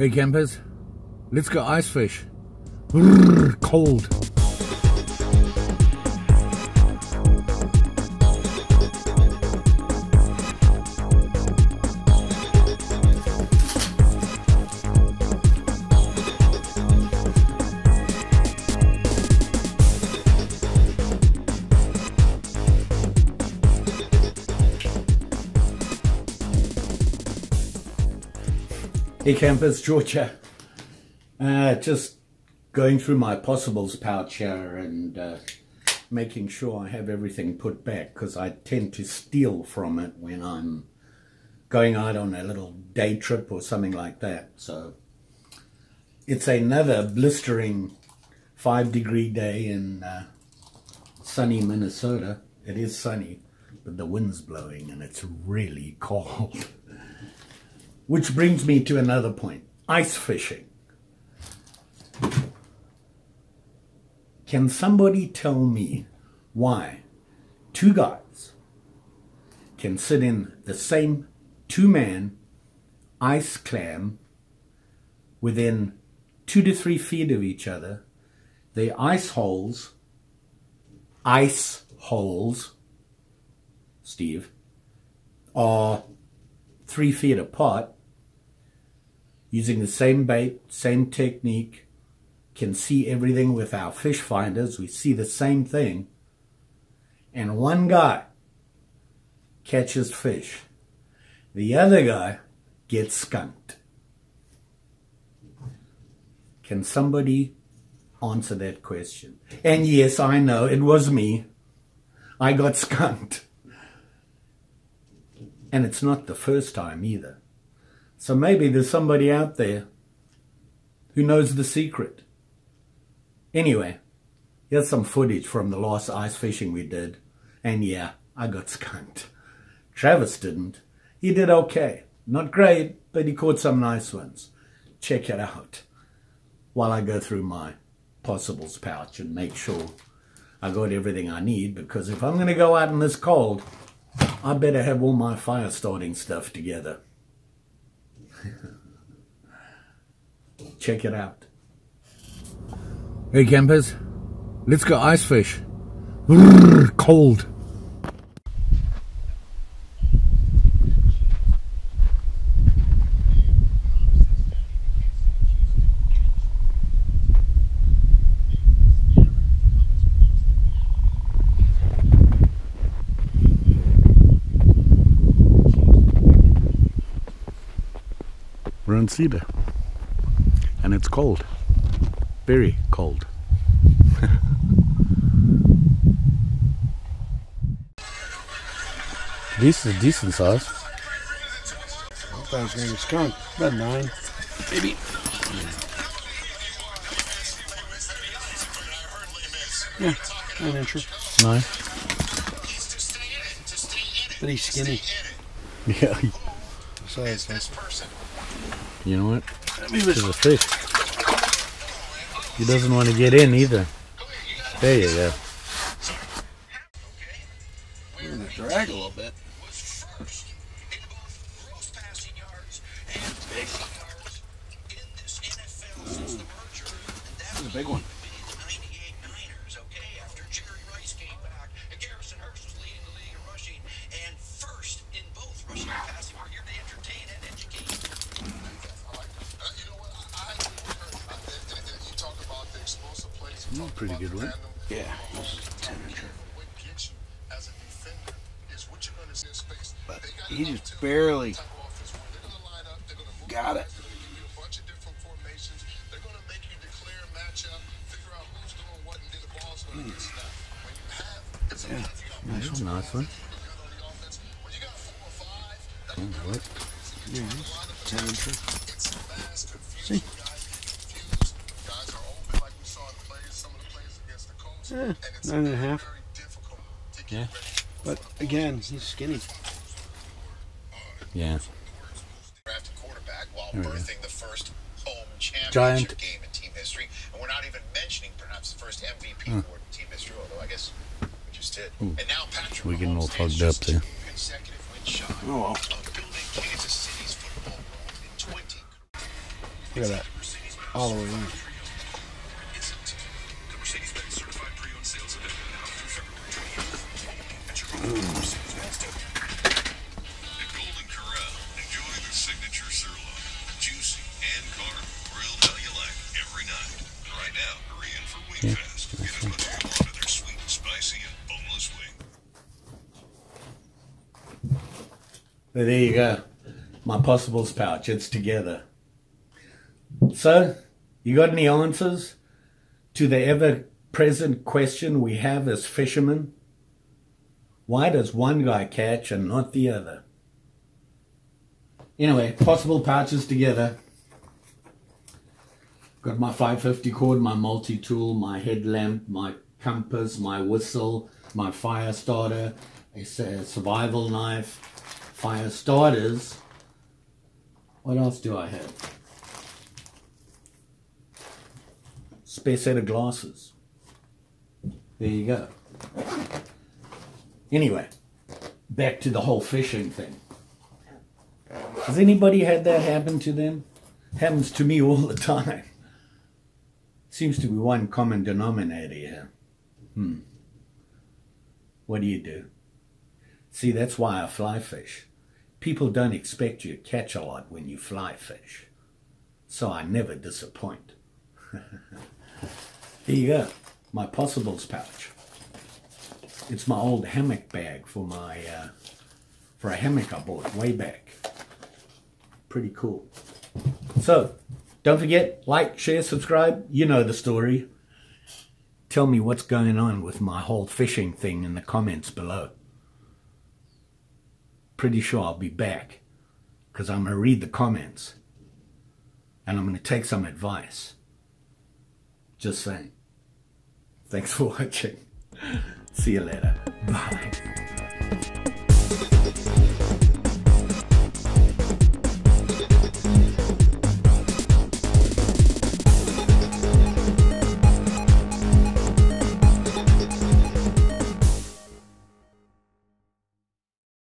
Hey campers, let's go ice fish. Brrr, cold. Hey campers, George here. Just going through my possibles pouch here and making sure I have everything put back, because I tend to steal from it when I'm going out on a little day trip or something like that. So it's another blistering 5-degree day in sunny Minnesota. It is sunny, but the wind's blowing and it's really cold. Which brings me to another point, ice fishing. Can somebody tell me why two guys can sit in the same two-man ice clam within 2 to 3 feet of each other, their ice holes, Steve, are 3 feet apart, using the same bait, same technique, can see everything with our fish finders, we see the same thing, and one guy catches fish, the other guy gets skunked. Can somebody answer that question? And yes, I know, it was me. I got skunked. And it's not the first time either. So maybe there's somebody out there who knows the secret. Anyway, here's some footage from the last ice fishing we did. And yeah, I got skunked. Travis didn't. He did okay. Not great, but he caught some nice ones. Check it out while I go through my possibles pouch and make sure I got everything I need, because if I'm going to go out in this cold, I better have all my fire starting stuff together. Check it out. Hey campers, let's go ice fish. Brrr, cold. We're on Cedar. And it's cold, very cold. This is a decent size. I thought I was going to skunk. About 9. Maybe. Yeah, 9-incher. 9. But he's skinny. Yeah. Besides this person. You know what? This is a fish. He doesn't want to get in either. There you go. We're gonna drag a little bit. This is a big one. Pretty good one. Yeah, but he just barely got it. Yeah, nice one. What? Yeah, 10-incher. See? Yeah, 9.5. Yeah. But again, he's skinny. Yeah. Birthing the first home championship Giant. Game in team history. And we're not even mentioning perhaps the first MVP award in team history, although I guess we just did. Ooh. And now Patrick Mahomes getting all plugged up there. Consecutive win shot. Oh well. Of building Kansas City's football world in 20. Look at that. All the way around. There you go, my Possibles pouch, it's together. So, you got any answers to the ever-present question we have as fishermen? Why does one guy catch and not the other? Anyway, Possible pouches together. Got my 550 cord, my multi-tool, my headlamp, my compass, my whistle, my fire starter, a survival knife, fire starters. What else do I have? Spare set of glasses. There you go. Anyway, back to the whole fishing thing. Has anybody had that happen to them? Happens to me all the time. Seems to be one common denominator here. What do you do? See, that's why I fly fish. People don't expect you to catch a lot when you fly fish. So I never disappoint. Here you go, my Possibles pouch. It's my old hammock bag for my for a hammock I bought way back. Pretty cool. So, don't forget, like, share, subscribe. You know the story. Tell me what's going on with my whole fishing thing in the comments below. Pretty sure I'll be back because I'm going to read the comments and I'm going to take some advice. Just saying. Thanks for watching. See you later. Bye.